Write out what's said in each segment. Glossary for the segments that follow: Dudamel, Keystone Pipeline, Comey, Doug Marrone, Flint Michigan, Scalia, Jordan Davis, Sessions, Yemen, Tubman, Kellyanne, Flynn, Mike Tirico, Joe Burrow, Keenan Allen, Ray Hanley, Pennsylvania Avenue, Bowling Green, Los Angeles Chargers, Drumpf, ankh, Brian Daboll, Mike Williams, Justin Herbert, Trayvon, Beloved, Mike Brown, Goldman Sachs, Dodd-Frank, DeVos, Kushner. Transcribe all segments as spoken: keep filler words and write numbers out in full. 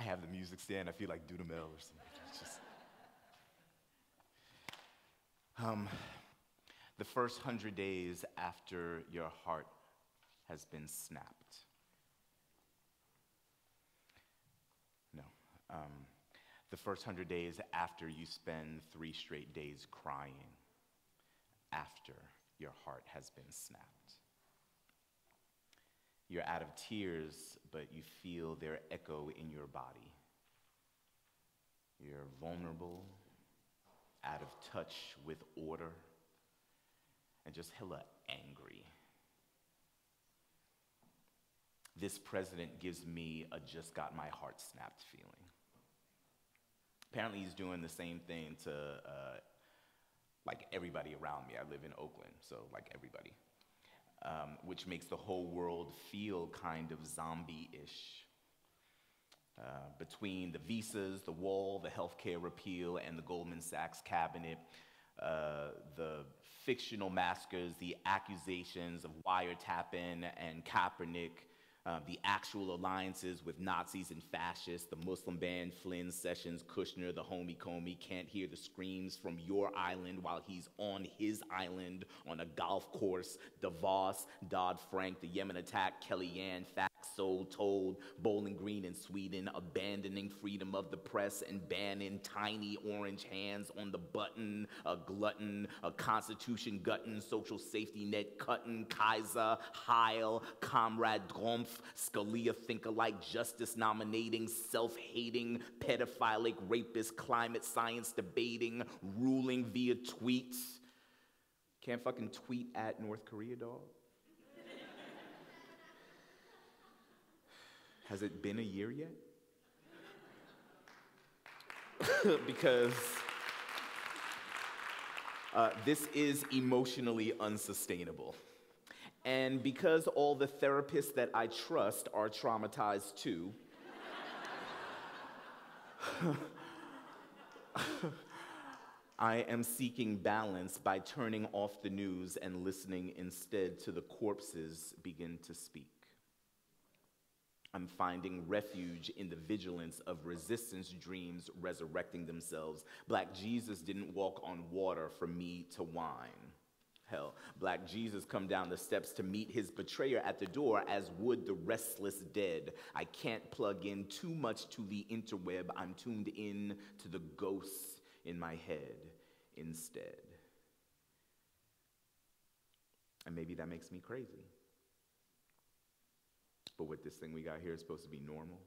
I have the music stand. I feel like Dudamel or something. It's just... um, the first hundred days after your heart has been snapped. No. Um, the first hundred days after you spend three straight days crying after your heart has been snapped. You're out of tears, but you feel their echo in your body. You're vulnerable, out of touch with order, and just hella angry. This president gives me a just got my heart snapped feeling. Apparently he's doing the same thing to uh, like everybody around me. I live in Oakland, so like everybody. Um, which makes the whole world feel kind of zombie-ish. Uh, between the visas, the wall, the healthcare repeal, and the Goldman Sachs cabinet, uh, the fictional maskers, the accusations of wiretapping and Kaepernick, uh, the actual alliances with Nazis and fascists, the Muslim ban, Flynn, Sessions, Kushner, the homie Comey can't hear the screams from your island while he's on his island on a golf course, DeVos, Dodd-Frank, the Yemen attack, Kellyanne, facts sold, told, Bowling Green in Sweden, abandoning freedom of the press and banning tiny orange hands on the button, a glutton, a constitution gutton, social safety net cutting, Kaiser, Heil, Comrade Drumpf, Scalia think-alike, justice nominating, self-hating, pedophilic rapist, climate science debating, ruling via tweets. Can't fucking tweet at North Korea, dog. Has it been a year yet? Because uh, this is emotionally unsustainable. And because all the therapists that I trust are traumatized too, I am seeking balance by turning off the news and listening instead to the corpses begin to speak. I'm finding refuge in the vigilance of resistance dreams resurrecting themselves. Black Jesus didn't walk on water from me to wine. Hell, Black Jesus come down the steps to meet his betrayer at the door, as would the restless dead. I can't plug in too much to the interweb. I'm tuned in to the ghosts in my head instead. And maybe that makes me crazy. But what this thing we got here is supposed to be normal.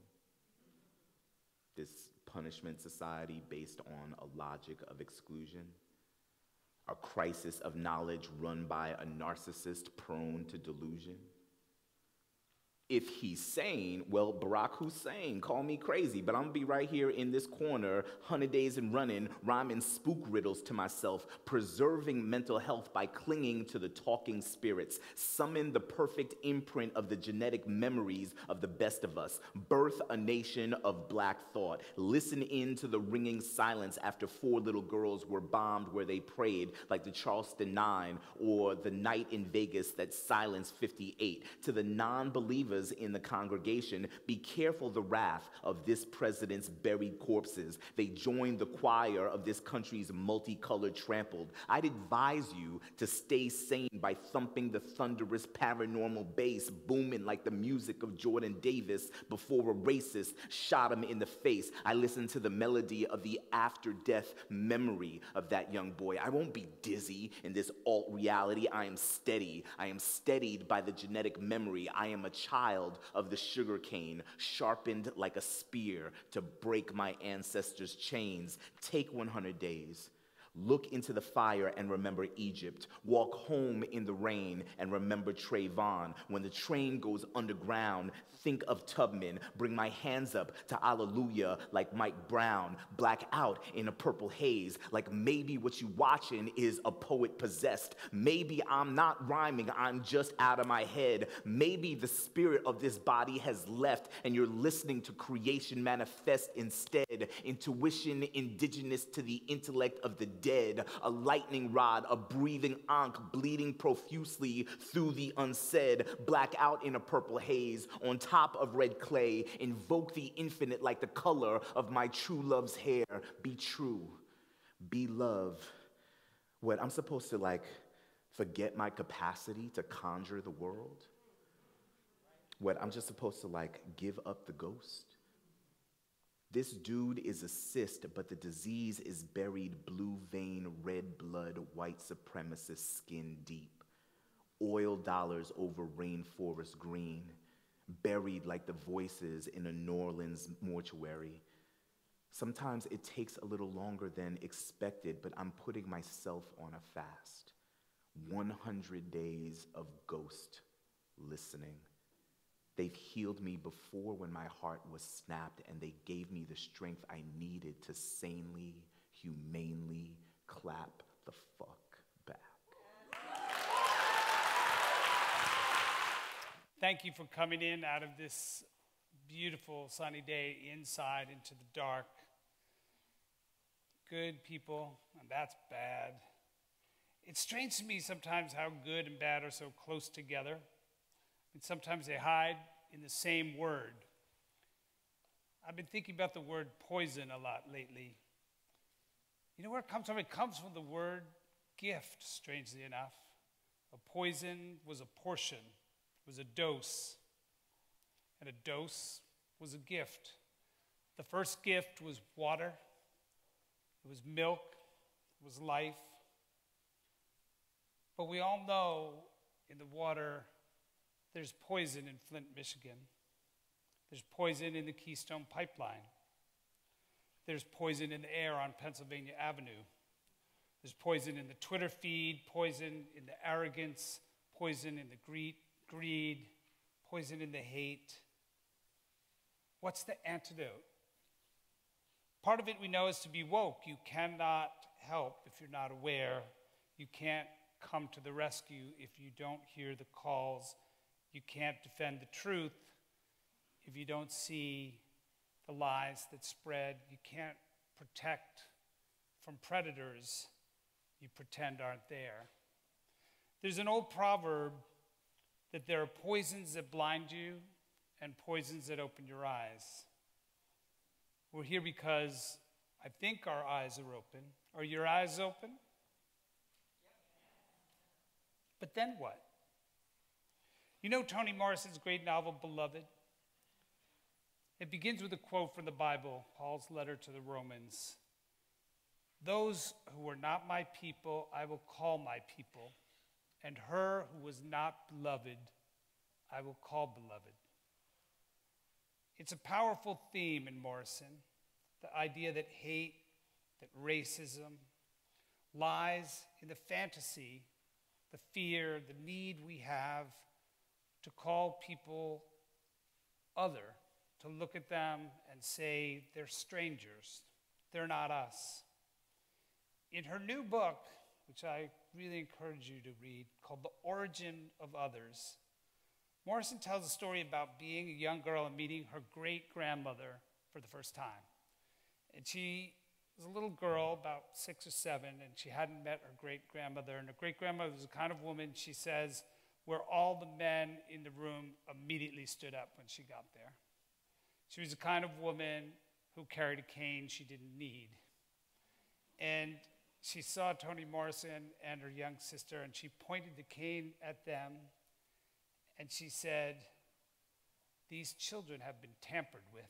This punishment society based on a logic of exclusion. A crisis of knowledge run by a narcissist prone to delusion. If he's sane, well, Barack Hussein, call me crazy, but I'm gonna be right here in this corner, hundred days and running, rhyming spook riddles to myself, preserving mental health by clinging to the talking spirits, summon the perfect imprint of the genetic memories of the best of us, birth a nation of black thought, listen in to the ringing silence after four little girls were bombed where they prayed, like the Charleston Nine or the night in Vegas that silenced fifty-eight, to the non-believers in the congregation, be careful the wrath of this president's buried corpses. They joined the choir of this country's multicolored trampled. I'd advise you to stay sane by thumping the thunderous paranormal bass booming like the music of Jordan Davis before a racist shot him in the face. I listened to the melody of the after-death memory of that young boy. I won't be dizzy in this alt reality. I am steady. I am steadied by the genetic memory. I am a child of the sugar cane, sharpened like a spear to break my ancestors' chains. Take one hundred days. Look into the fire and remember Egypt. Walk home in the rain and remember Trayvon. When the train goes underground, think of Tubman. Bring my hands up to Alleluia like Mike Brown. Black out in a purple haze, like maybe what you watching is a poet possessed. Maybe I'm not rhyming, I'm just out of my head. Maybe the spirit of this body has left and you're listening to creation manifest instead. Intuition indigenous to the intellect of the dead, a lightning rod, a breathing ankh bleeding profusely through the unsaid, black out in a purple haze, on top of red clay, invoke the infinite like the color of my true love's hair. Be true, be love. What, I'm supposed to like forget my capacity to conjure the world? What, I'm just supposed to like give up the ghost? This dude is a cyst, but the disease is buried blue vein, red blood, white supremacist skin deep. Oil dollars over rainforest green, buried like the voices in a New Orleans mortuary. Sometimes it takes a little longer than expected, but I'm putting myself on a fast. one hundred days of ghost listening. They've healed me before when my heart was snapped, and they gave me the strength I needed to sanely, humanely clap the fuck back. Thank you for coming in out of this beautiful sunny day inside into the dark. Good people, and that's bad. It's strange to me sometimes how good and bad are so close together. And sometimes they hide in the same word. I've been thinking about the word poison a lot lately. You know where it comes from? It comes from the word gift, strangely enough. A poison was a portion, was a dose. And a dose was a gift. The first gift was water. It was milk. It was life. But we all know in the water, there's poison in Flint, Michigan. There's poison in the Keystone Pipeline. There's poison in the air on Pennsylvania Avenue. There's poison in the Twitter feed, poison in the arrogance, poison in the greed, poison in the hate. What's the antidote? Part of it we know is to be woke. You cannot help if you're not aware. You can't come to the rescue if you don't hear the calls. You can't defend the truth if you don't see the lies that spread. You can't protect from predators you pretend aren't there. There's an old proverb that there are poisons that blind you and poisons that open your eyes. We're here because I think our eyes are open. Are your eyes open? But then what? You know Toni Morrison's great novel, Beloved? It begins with a quote from the Bible, Paul's letter to the Romans. Those who were not my people, I will call my people, and her who was not beloved, I will call beloved. It's a powerful theme in Morrison, the idea that hate, that racism, lies in the fantasy, the fear, the need we have to call people other, to look at them and say, they're strangers, they're not us. In her new book, which I really encourage you to read, called The Origin of Others, Morrison tells a story about being a young girl and meeting her great-grandmother for the first time. And she was a little girl, about six or seven, and she hadn't met her great-grandmother. And her great-grandmother was the kind of woman, she says, where all the men in the room immediately stood up when she got there. She was the kind of woman who carried a cane she didn't need. And she saw Toni Morrison and her young sister, and she pointed the cane at them, and she said, "These children have been tampered with."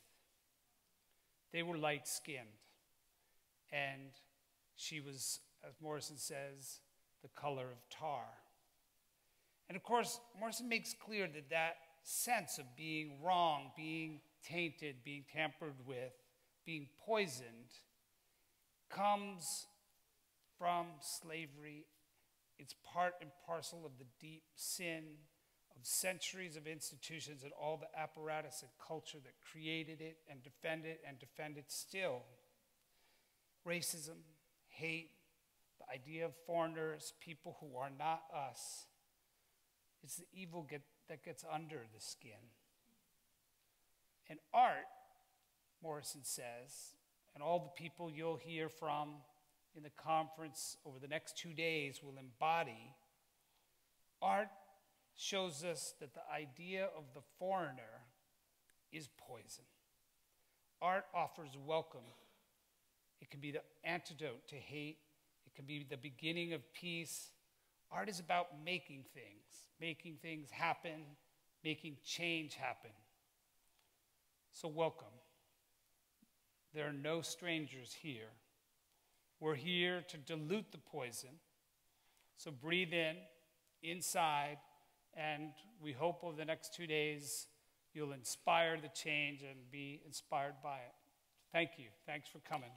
They were light-skinned, and she was, as Morrison says, the color of tar. And of course, Morrison makes clear that that sense of being wrong, being tainted, being tampered with, being poisoned, comes from slavery. It's part and parcel of the deep sin of centuries of institutions and all the apparatus and culture that created it and defended it and defend it still. Racism, hate, the idea of foreigners, people who are not us, it's the evil get, that gets under the skin. And art, Morrison says, and all the people you'll hear from in the conference over the next two days will embody, art shows us that the idea of the foreigner is poison. Art offers welcome. It can be the antidote to hate. It can be the beginning of peace. Art is about making things, making things happen, making change happen. So welcome. There are no strangers here. We're here to dilute the poison. So breathe in, inside, and we hope over the next two days you'll inspire the change and be inspired by it. Thank you. Thanks for coming.